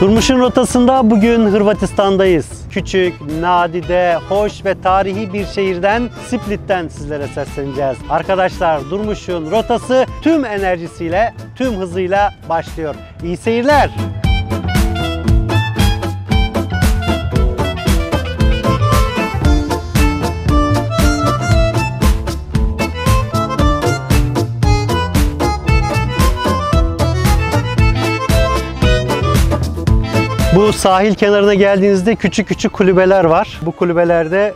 Durmuş'un rotasında bugün Hırvatistan'dayız. Küçük, nadide, hoş ve tarihi bir şehirden, Split'ten sizlere sesleneceğiz. Arkadaşlar, Durmuş'un rotası tüm enerjisiyle, tüm hızıyla başlıyor. İyi seyirler. Bu sahil kenarına geldiğinizde küçük küçük kulübeler var. Bu kulübelerde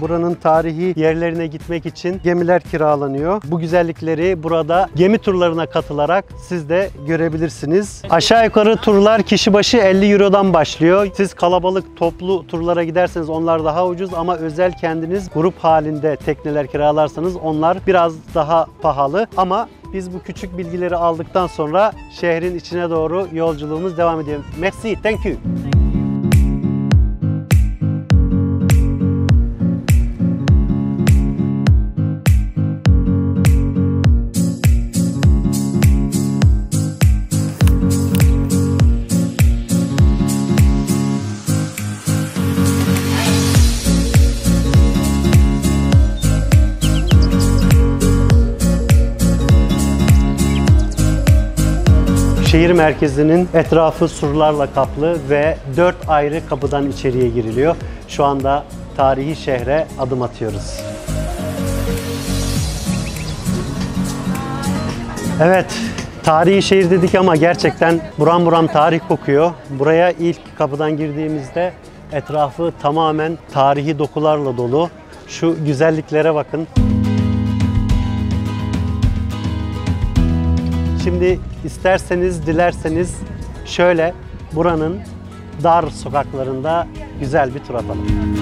buranın tarihi yerlerine gitmek için gemiler kiralanıyor. Bu güzellikleri burada gemi turlarına katılarak siz de görebilirsiniz. Aşağı yukarı turlar kişi başı 50 Euro'dan başlıyor. Siz kalabalık toplu turlara giderseniz onlar daha ucuz ama özel kendiniz grup halinde tekneler kiralarsanız onlar biraz daha pahalı ama biz bu küçük bilgileri aldıktan sonra şehrin içine doğru yolculuğumuz devam ediyor. Merci, thank you. Şehir merkezinin etrafı surlarla kaplı ve 4 ayrı kapıdan içeriye giriliyor. Şu anda tarihi şehre adım atıyoruz. Evet, tarihi şehir dedik ama gerçekten buram buram tarih kokuyor. Buraya ilk kapıdan girdiğimizde etrafı tamamen tarihi dokularla dolu. Şu güzelliklere bakın. Şimdi isterseniz, dilerseniz şöyle buranın dar sokaklarında güzel bir tur atalım.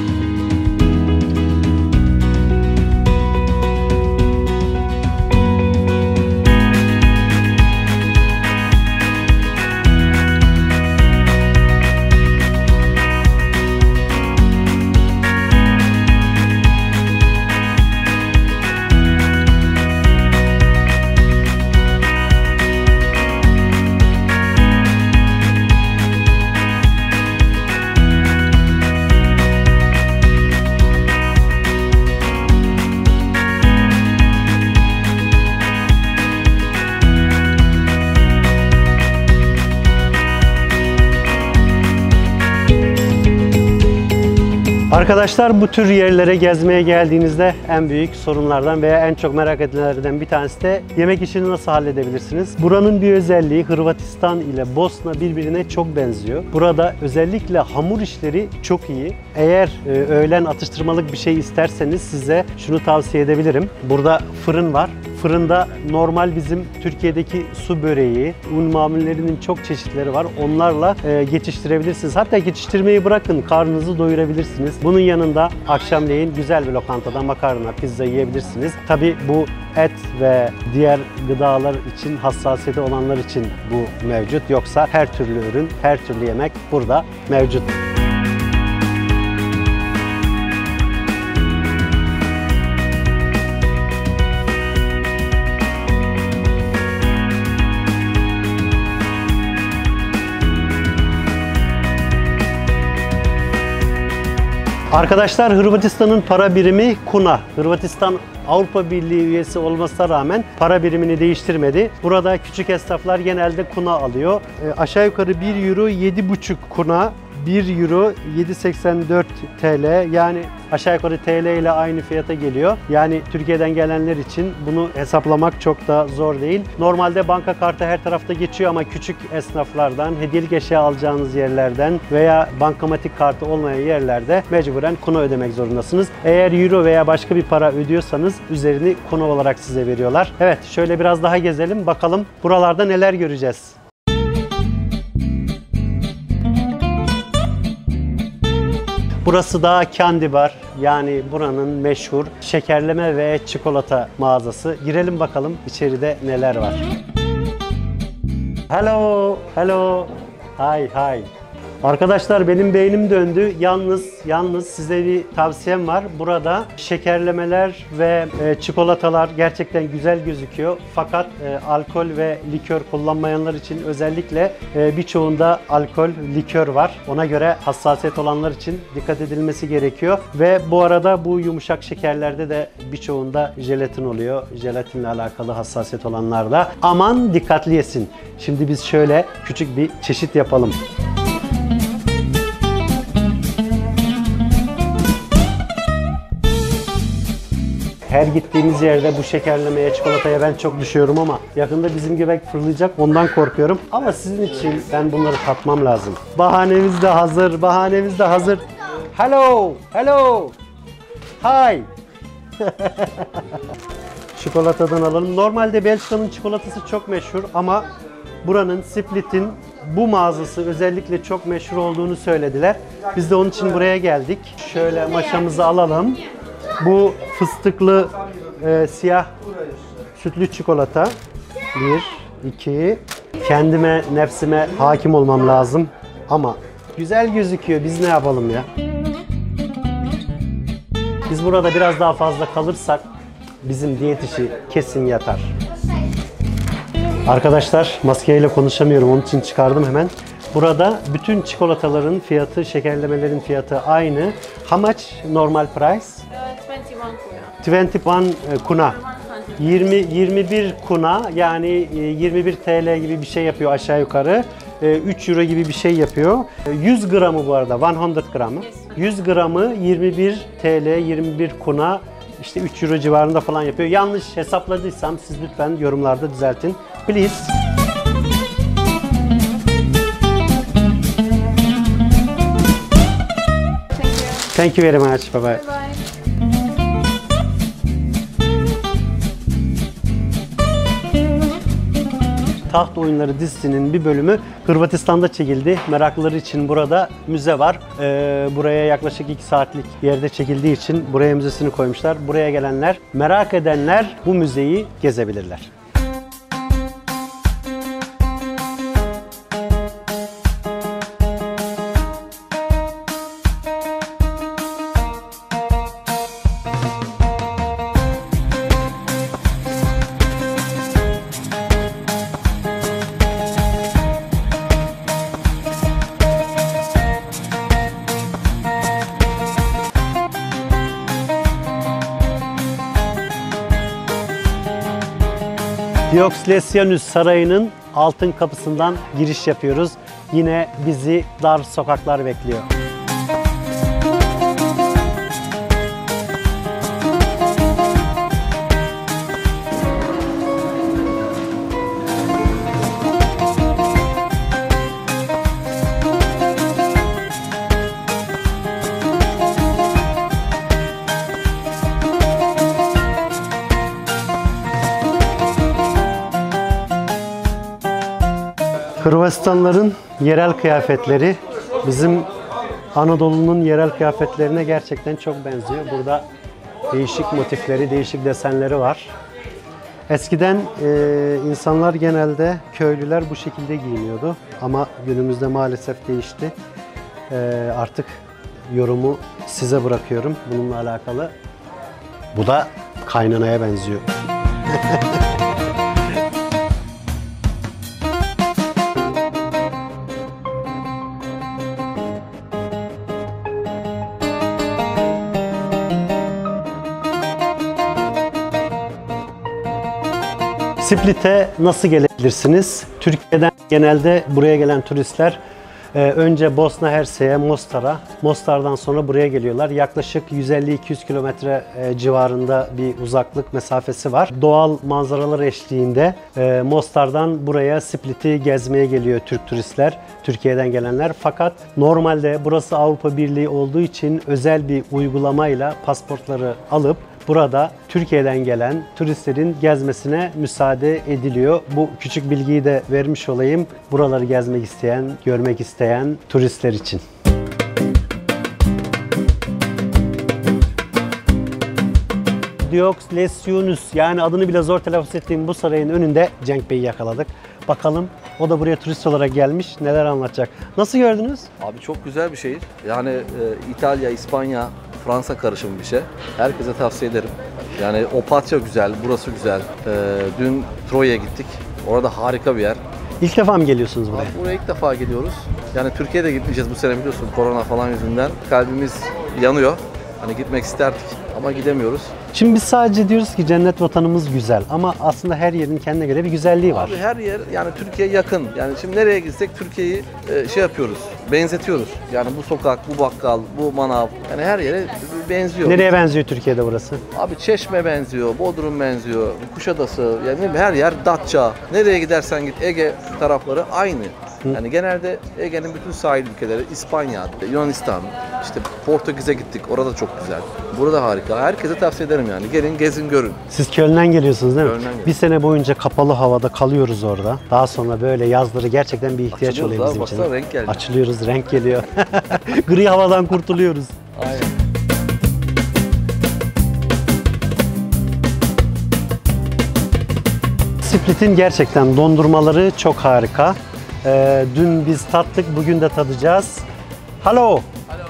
Arkadaşlar, bu tür yerlere gezmeye geldiğinizde en büyük sorunlardan veya en çok merak edilenlerden bir tanesi de yemek işini nasıl halledebilirsiniz? Buranın bir özelliği, Hırvatistan ile Bosna birbirine çok benziyor. Burada özellikle hamur işleri çok iyi. Eğer öğlen atıştırmalık bir şey isterseniz size şunu tavsiye edebilirim. Burada fırın var. Fırında normal bizim Türkiye'deki su böreği, un mamullerinin çok çeşitleri var. Onlarla geçiştirebilirsiniz. Hatta geçiştirmeyi bırakın, karnınızı doyurabilirsiniz. Bunun yanında akşamleyin güzel bir lokantada makarna, pizza yiyebilirsiniz. Tabii bu et ve diğer gıdalar için, hassasiyeti olanlar için bu mevcut. Yoksa her türlü ürün, her türlü yemek burada mevcut. Arkadaşlar, Hırvatistan'ın para birimi kuna. Hırvatistan Avrupa Birliği üyesi olmasına rağmen para birimini değiştirmedi. Burada küçük esnaflar genelde kuna alıyor. Aşağı yukarı 1 euro 7,5 kuna, 1 euro 7,84 TL. Yani aşağı yukarı TL ile aynı fiyata geliyor. Yani Türkiye'den gelenler için bunu hesaplamak çok da zor değil. Normalde banka kartı her tarafta geçiyor ama küçük esnaflardan, hediyelik eşya alacağınız yerlerden veya bankamatik kartı olmayan yerlerde mecburen kuna ödemek zorundasınız. Eğer euro veya başka bir para ödüyorsanız üzerini kuna olarak size veriyorlar. Evet, şöyle biraz daha gezelim, bakalım buralarda neler göreceğiz. Burası da Candy Bar, yani buranın meşhur şekerleme ve çikolata mağazası. Girelim bakalım içeride neler var. Hello, hello, hi, hi. Arkadaşlar benim beynim döndü. Yalnız size bir tavsiyem var. Burada şekerlemeler ve çikolatalar gerçekten güzel gözüküyor. Fakat alkol ve likör kullanmayanlar için özellikle birçoğunda alkol, likör var. Ona göre hassasiyet olanlar için dikkat edilmesi gerekiyor. Ve bu arada bu yumuşak şekerlerde de birçoğunda jelatin oluyor. Jelatinle alakalı hassasiyet olanlarda aman dikkatli yesin. Şimdi biz şöyle küçük bir çeşit yapalım. Her gittiğimiz yerde bu şekerlemeye, çikolataya ben çok düşüyorum ama yakında bizim göbek fırlayacak, ondan korkuyorum. Ama sizin için ben bunları tatmam lazım. Bahanemiz de hazır, bahanemiz de hazır. Hello, hello, hi. Çikolatadan alalım. Normalde Belçika'nın çikolatası çok meşhur ama buranın, Split'in bu mağazası özellikle çok meşhur olduğunu söylediler. Biz de onun için buraya geldik. Şöyle maşamızı alalım. Bu fıstıklı siyah sütlü çikolata. 1, 2. Kendime, nefsime hakim olmam lazım. Ama güzel gözüküyor. Biz ne yapalım ya? Biz burada biraz daha fazla kalırsak bizim diyet işi kesin yatar. Arkadaşlar maskeyle konuşamıyorum. Onun için çıkardım hemen. Burada bütün çikolataların fiyatı, şekerlemelerin fiyatı aynı. How much normal price? 21 kuna. 21 kuna yani 21 TL gibi bir şey yapıyor aşağı yukarı. 3 euro gibi bir şey yapıyor. 100 gramı bu arada, 100 gramı. 100 gramı 21 TL, 21 kuna. İşte 3 euro civarında falan yapıyor. Yanlış hesapladıysam siz lütfen yorumlarda düzeltin. Please. Thank you very much. Bye bye. Bye bye. Taht Oyunları dizisinin bir bölümü Hırvatistan'da çekildi. Meraklıları için burada müze var. Buraya yaklaşık 2 saatlik yerde çekildiği için buraya müzesini koymuşlar. Buraya gelenler, merak edenler bu müzeyi gezebilirler. Diocletianus Sarayı'nın altın kapısından giriş yapıyoruz. Yine bizi dar sokaklar bekliyor. Hırvatistanların yerel kıyafetleri bizim Anadolu'nun yerel kıyafetlerine gerçekten çok benziyor. Burada değişik motifleri, değişik desenleri var. Eskiden insanlar genelde köylüler bu şekilde giyiniyordu ama günümüzde maalesef değişti. Artık yorumu size bırakıyorum bununla alakalı. Bu da kaynanaya benziyor. Split'e nasıl gelebilirsiniz? Türkiye'den genelde buraya gelen turistler önce Bosna Hersek'e, Mostar'a, Mostar'dan sonra buraya geliyorlar. Yaklaşık 150-200 kilometre civarında bir uzaklık mesafesi var. Doğal manzaralar eşliğinde Mostar'dan buraya Split'i gezmeye geliyor Türk turistler, Türkiye'den gelenler. Fakat normalde burası Avrupa Birliği olduğu için özel bir uygulamayla pasaportları alıp burada Türkiye'den gelen turistlerin gezmesine müsaade ediliyor. Bu küçük bilgiyi de vermiş olayım. Buraları gezmek isteyen, görmek isteyen turistler için. Diocletianus, yani adını bile zor telaffuz ettiğim bu sarayın önünde Cenk Bey'i yakaladık. Bakalım o da buraya turist olarak gelmiş, neler anlatacak. Nasıl gördünüz? Abi çok güzel bir şehir. Yani İtalya, İspanya, Fransa karışımı bir şey. Herkese tavsiye ederim. Yani Opatya güzel, burası güzel. Dün Troya'ya gittik. Orada harika bir yer. İlk defa mı geliyorsunuz buraya? Abi buraya ilk defa geliyoruz. Yani Türkiye'de gitmeyeceğiz bu sene biliyorsun, korona falan yüzünden. Kalbimiz yanıyor. Hani gitmek isterdik ama gidemiyoruz. Şimdi biz sadece diyoruz ki cennet vatanımız güzel ama aslında her yerin kendine göre bir güzelliği var. Abi her yer yani Türkiye'ye yakın. Yani şimdi nereye gitsek Türkiye'yi şey yapıyoruz, benzetiyoruz. Yani bu sokak, bu bakkal, bu manav, yani her yere benziyor. Nereye benziyor Türkiye'de burası? Abi Çeşme benziyor, Bodrum benziyor, Kuşadası, yani her yer Datça. Nereye gidersen git Ege tarafları aynı. Yani genelde Ege'nin bütün sahil ülkeleri, İspanya, Yunanistan, işte Portekiz'e gittik. Orada çok güzel. Burada harika. Herkese tavsiye ederim yani. Gelin, gezin, görün. Siz Köln'den geliyorsunuz değil mi? Köln'den geliyorum. Bir sene boyunca kapalı havada kalıyoruz orada. Daha sonra böyle yazları gerçekten bir ihtiyaç oluyor bizim için. Açılıyoruz, renk geldi. Açılıyoruz, renk geliyor. Gri havadan kurtuluyoruz. Aynen. Split'in gerçekten dondurmaları çok harika. Dün biz tattık, bugün de tadacağız. Hello! Hello!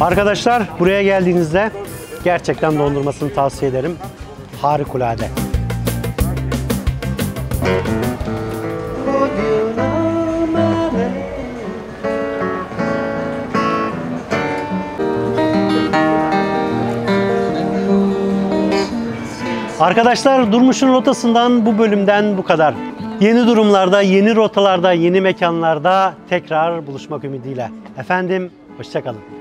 Arkadaşlar, buraya geldiğinizde gerçekten dondurmasını tavsiye ederim. Harikulade. Arkadaşlar, Durmuş'un rotasından bu bölümden bu kadar. Yeni durumlarda, yeni rotalarda, yeni mekanlarda tekrar buluşmak ümidiyle. Efendim, hoşça kalın.